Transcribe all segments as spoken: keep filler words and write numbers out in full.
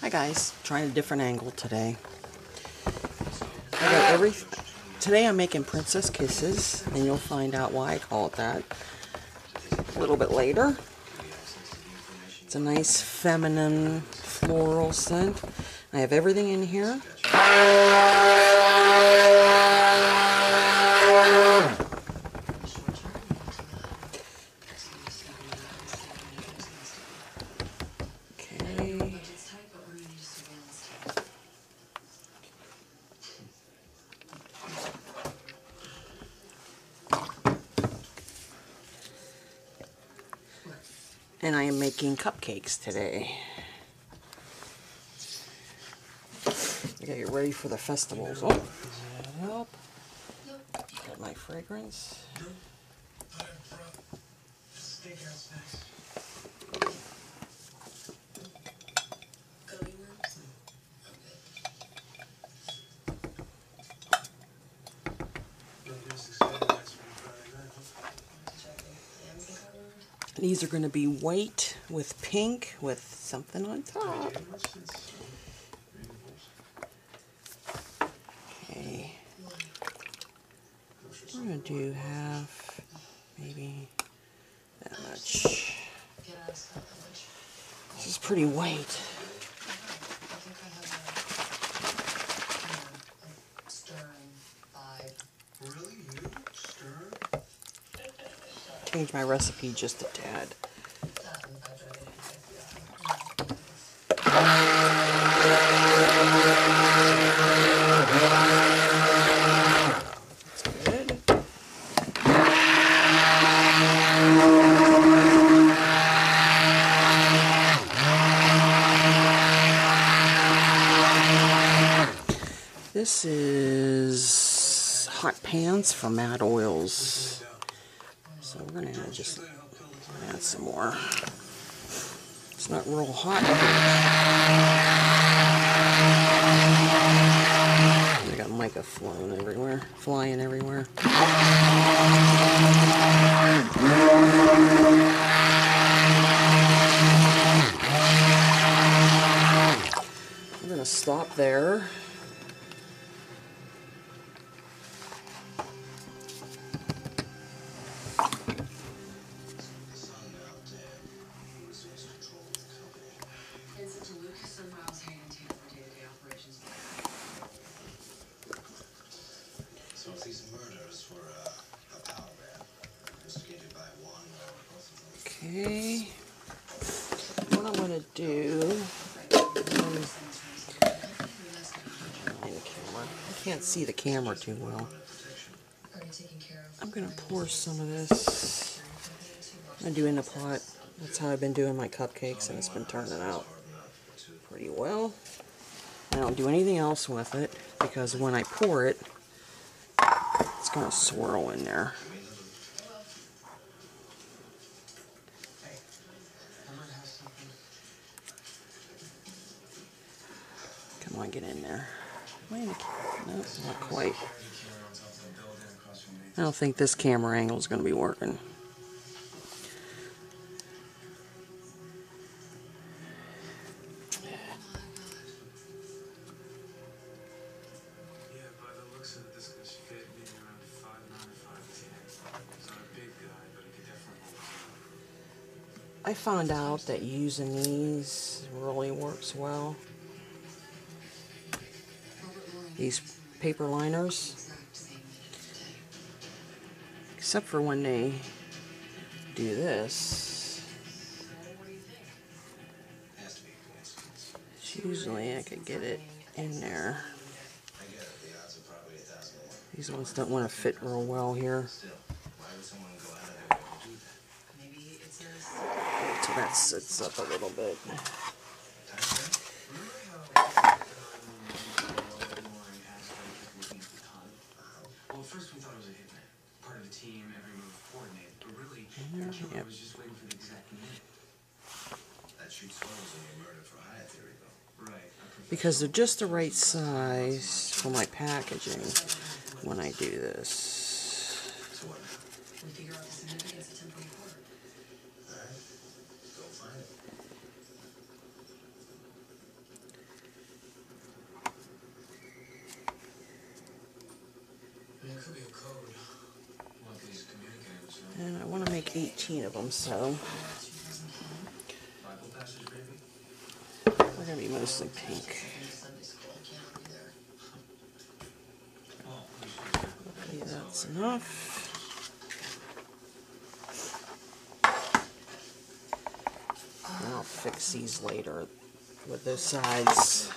Hi guys, trying a different angle today. I got every, today I'm making Princess Kisses, and you'll find out why I call it that a little bit later. It's a nice feminine floral scent. I have everything in here. And I am making cupcakes today. I gotta get ready for the festivals. Oh, does that help? Got my fragrance. These are going to be white with pink with something on top. Okay. We're going to do half, maybe that much. This is pretty white. Change my recipe just a tad. That's good. This is Hot Pans from Mad Oils. So we're going to just add some more. It's not real hot. I got mica flowing everywhere, flying everywhere. We're going to stop there. Okay, what I'm going to do, um, I can't see the camera too well, I'm going to pour some of this, I'm going to do in the pot. That's how I've been doing my cupcakes, and it's been turning out pretty well. I don't do anything else with it, because when I pour it, it's going to swirl in there. Come on, get in there. Wait, no, not quite. I don't think this camera angle is going to be working. I found out that using these really works well. These paper liners, except for when they do this. Usually I could get it in there. These ones don't want to fit real well here. So that sits up a little bit. First we thought it was a hitman, part of the team, every move coordinated, but really, the killer was just waiting for the exact minute. That shoots holes in your murder for hire theory, though. Right. Because they're just the right size for my packaging when I do this. So what? We figure out the significance of temporary order. All right. Go find it. like eighteen of them, so they're going to be mostly pink. Okay, that's enough. And I'll fix these later with those sides.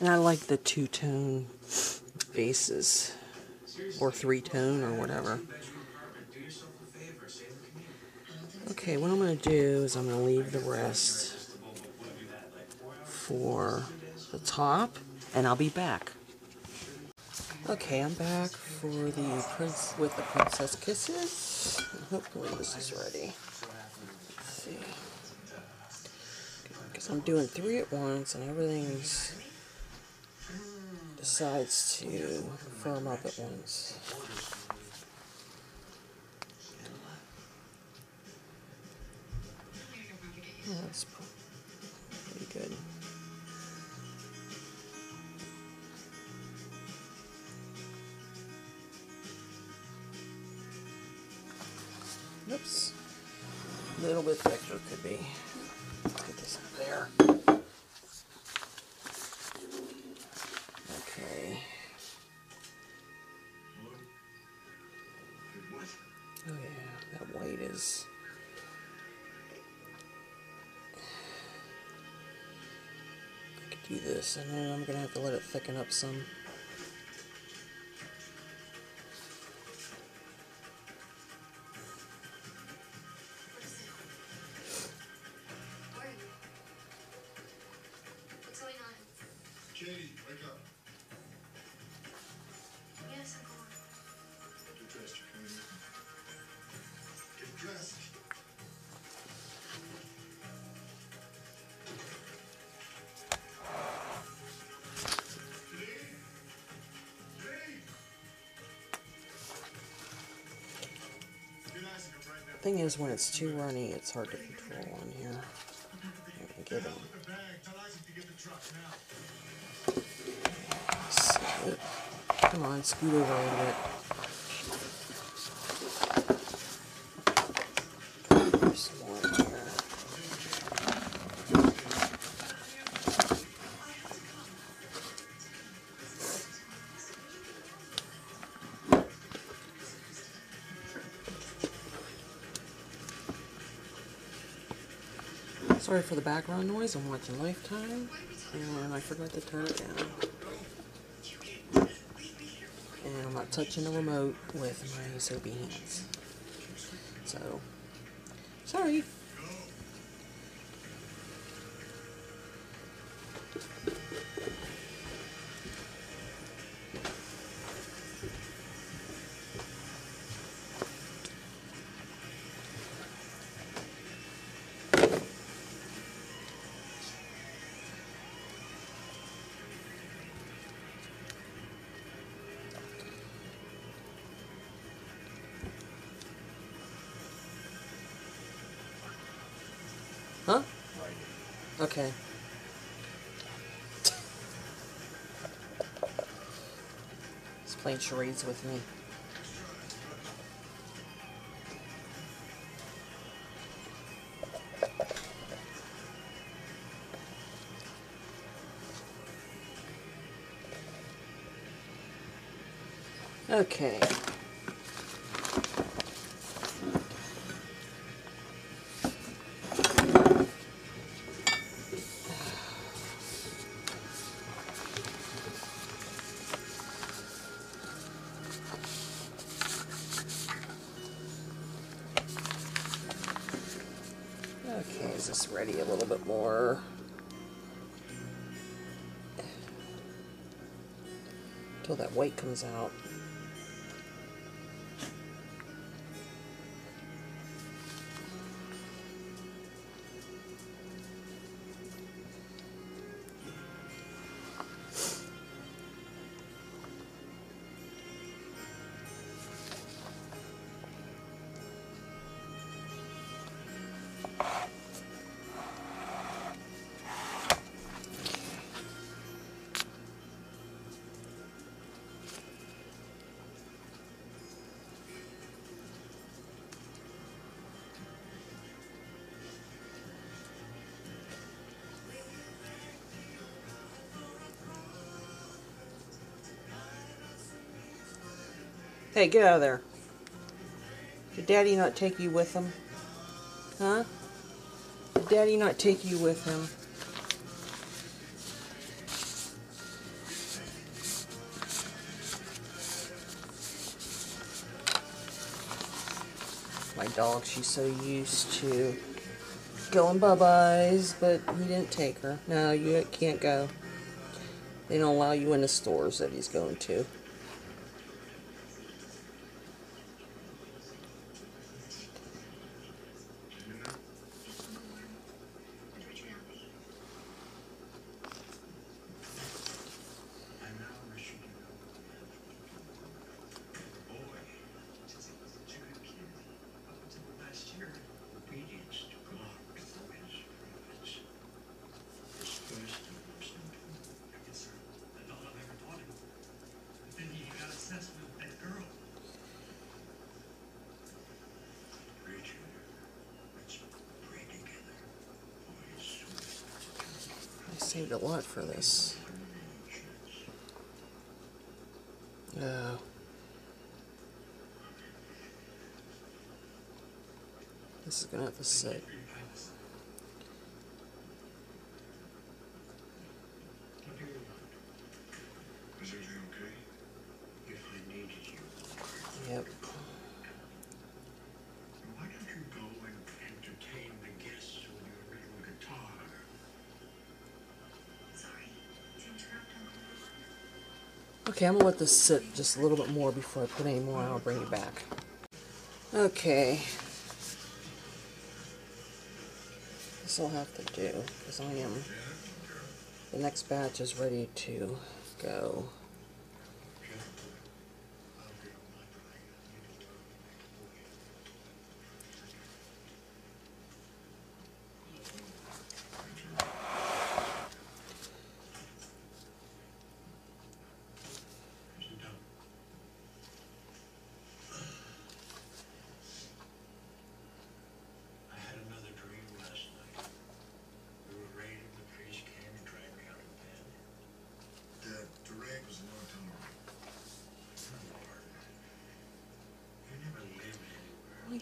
And I like the two-tone bases, or three-tone, or whatever. Okay, what I'm going to do is I'm going to leave the rest for the top, and I'll be back. Okay, I'm back for the prince with the Princess Kisses. Hopefully this is ready. Let's see. Because I'm doing three at once, and everything's decides to firm up at once. Yeah, that's pretty good. Oops. A little bit thicker could be. Let's get this up there. Okay. Oh yeah, that white is... do this, and then I'm gonna have to let it thicken up some. Where are you? What's going on? Katie, wake up. Yes, Uncle. Get dressed, you're coming in. Get dressed. Thing is, when it's too runny, it's hard to control on here. Get them. So, come on, scoot over a little bit. There's some more in here. Sorry for the background noise, I'm watching Lifetime, and I forgot to turn it down. And I'm not touching the remote with my soapy hands. So, sorry. Huh? Okay. He's playing charades with me. Okay. Okay, is this ready a little bit more? Until that white comes out. Hey, get out of there. Did Daddy not take you with him? Huh? Did Daddy not take you with him? My dog, she's so used to going bye-byes, but he didn't take her. No, you can't go. They don't allow you in the stores that he's going to. I saved a lot for this. Uh, this is gonna have to sit. Yep. Okay, I'm going to let this sit just a little bit more before I put any more on. I'll bring it back. Okay. This will have to do, because I am... The next batch is ready to go.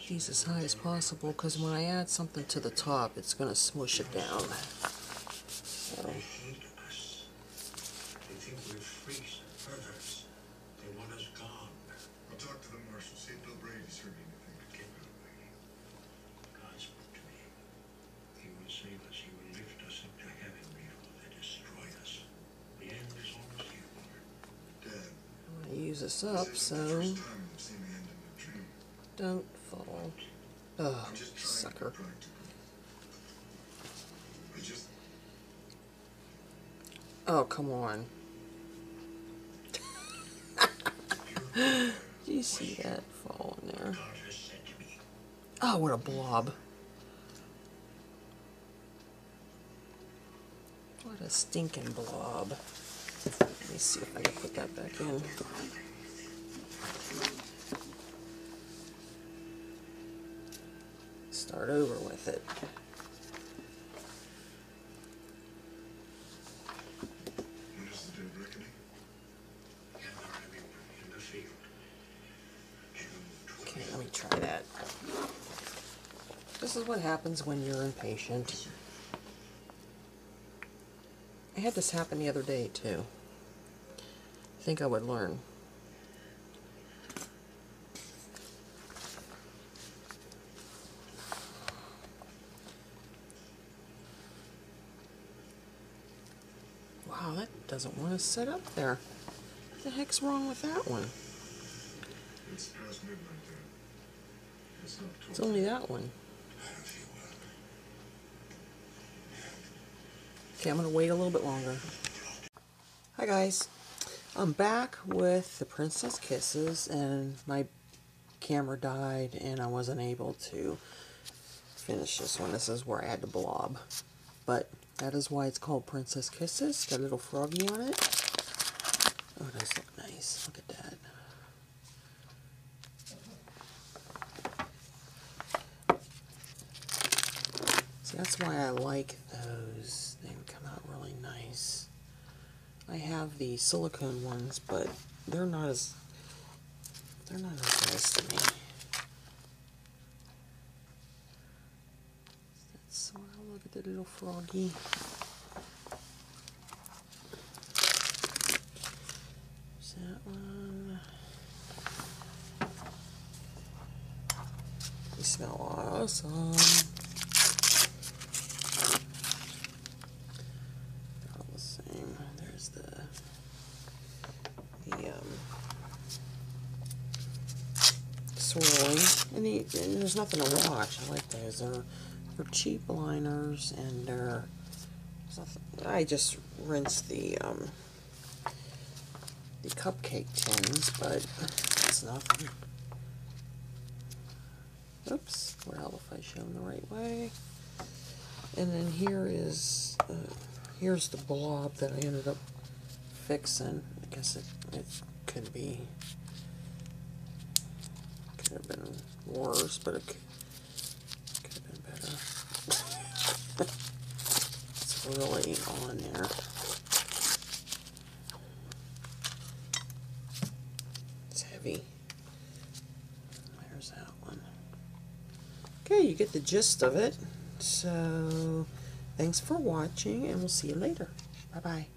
These as high as possible, because when I add something to the top, it's going to smoosh it down. So. They hate us. They think we're freaks and perverts. They want us gone. I'll talk to the marshal. See if Bill Brady's heard anything. Get Bill Brady. God spoke to me. He will save us. He will lift us up to heaven before they destroy us. The end is almost here. Dad, I want to use this up, so. Don't fall. Oh, sucker. Oh, come on. Do you see that fall in there? Oh, what a blob. What a stinking blob. Let me see if I can put that back in. Start over with it. Okay, let me try that. This is what happens when you're impatient. I had this happen the other day too. I think I would learn. Wow, that doesn't want to sit up there. What the heck's wrong with that one? It's past midnight, Dad. It's not twelve. It's only that one. Okay, I'm going to wait a little bit longer. Hi, guys. I'm back with the Princess Kisses, and my camera died, and I wasn't able to finish this one. This is where I had to blob. But... that is why it's called Princess Kisses. Got a little froggy on it. Oh, it does look nice. Look at that. See, that's why I like those. They come out really nice. I have the silicone ones, but they're not as... They're not as nice to me. That's so, look at the little froggy. There's that one. They smell awesome. And, the, and there's nothing to wash. I like those. They're, they're cheap liners, and they're. I just rinse the um, the cupcake tins, but it's nothing. Oops. Well, if I show them the right way. And then here is uh, here's the blob that I ended up fixing. I guess it it could be. Have been worse, but it could, could have been better. It's really on there. It's heavy. There's that one. Okay, you get the gist of it. So, thanks for watching, and we'll see you later. Bye-bye.